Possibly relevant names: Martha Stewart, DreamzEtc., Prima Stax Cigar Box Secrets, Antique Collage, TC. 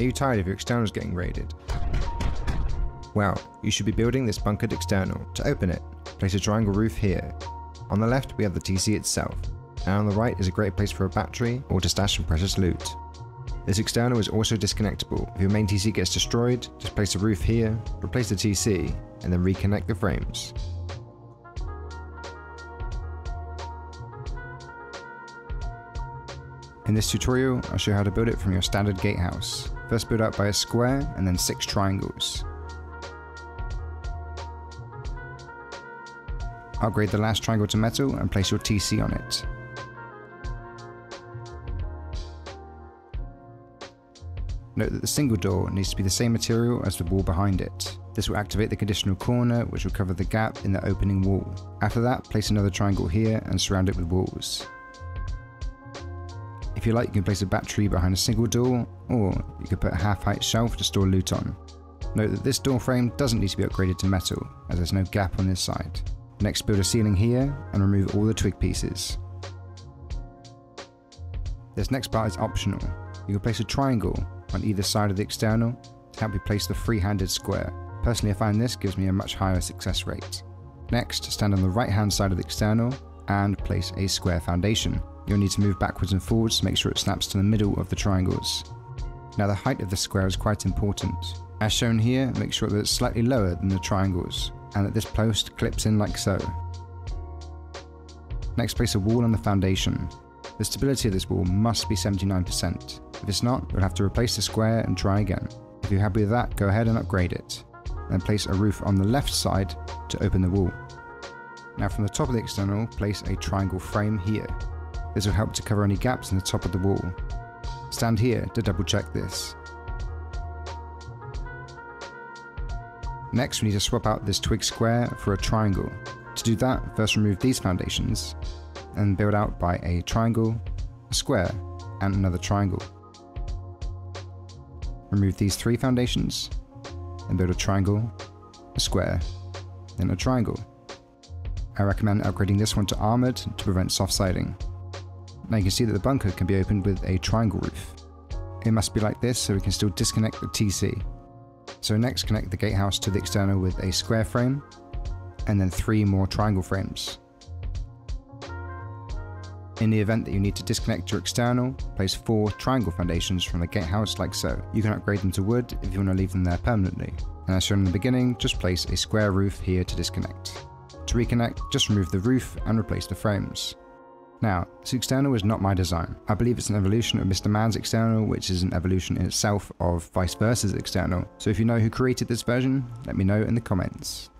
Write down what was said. Are you tired of your externals getting raided? Well, you should be building this bunkered external. To open it, place a triangle roof here. On the left we have the TC itself, and on the right is a great place for a battery or to stash some precious loot. This external is also disconnectable. If your main TC gets destroyed, just place the roof here, replace the TC, and then reconnect the frames. In this tutorial, I'll show you how to build it from your standard gatehouse. First build out by a square and then 6 triangles. Upgrade the last triangle to metal and place your TC on it. Note that the single door needs to be the same material as the wall behind it. This will activate the conditional corner, which will cover the gap in the opening wall. After that, place another triangle here and surround it with walls. If you like, you can place a battery behind a single door, or you could put a half-height shelf to store loot on. Note that this door frame doesn't need to be upgraded to metal, as there's no gap on this side. Next, build a ceiling here and remove all the twig pieces. This next part is optional. You can place a triangle on either side of the external to help you place the free-handed square. Personally, I find this gives me a much higher success rate. Next, stand on the right-hand side of the external and place a square foundation. You'll need to move backwards and forwards to make sure it snaps to the middle of the triangles. Now, the height of the square is quite important. As shown here, make sure that it's slightly lower than the triangles and that this post clips in like so. Next, place a wall on the foundation. The stability of this wall must be 79%. If it's not, you'll have to replace the square and try again. If you're happy with that, go ahead and upgrade it. Then place a roof on the left side to open the wall. Now, from the top of the external, place a triangle frame here. This will help to cover any gaps in the top of the wall. Stand here to double check this. Next, we need to swap out this twig square for a triangle. To do that, first remove these foundations and build out by a triangle, a square, and another triangle. Remove these 3 foundations and build a triangle, a square, then a triangle. I recommend upgrading this one to armored to prevent soft siding. Now you can see that the bunker can be opened with a triangle roof. It must be like this so we can still disconnect the TC. So next, connect the gatehouse to the external with a square frame and then 3 more triangle frames. In the event that you need to disconnect your external, place 4 triangle foundations from the gatehouse like so. You can upgrade them to wood if you want to leave them there permanently. And as shown in the beginning, just place a square roof here to disconnect. To reconnect, just remove the roof and replace the frames. Now, this external is not my design. I believe it's an evolution of Mr. Man's external, which is an evolution in itself of Vice Versa's external. So if you know who created this version, let me know in the comments.